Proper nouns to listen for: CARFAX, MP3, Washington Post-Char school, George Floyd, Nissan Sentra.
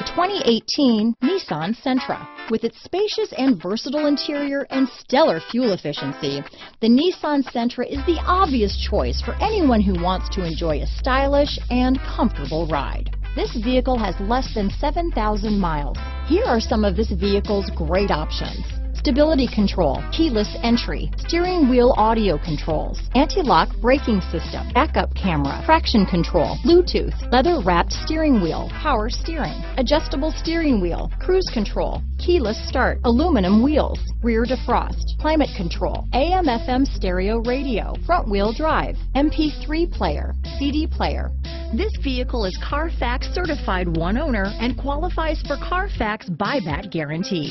The 2018 Nissan Sentra. With its spacious and versatile interior and stellar fuel efficiency, the Nissan Sentra is the obvious choice for anyone who wants to enjoy a stylish and comfortable ride. This vehicle has less than 7,000 miles. Here are some of this vehicle's great options: stability control, keyless entry, steering wheel audio controls, anti-lock braking system, backup camera, traction control, Bluetooth, leather-wrapped steering wheel, power steering, adjustable steering wheel, cruise control, keyless start, aluminum wheels, rear defrost, climate control, AM/FM stereo radio, front-wheel drive, MP3 player, CD player. This vehicle is Carfax certified one owner and qualifies for Carfax buyback guarantee.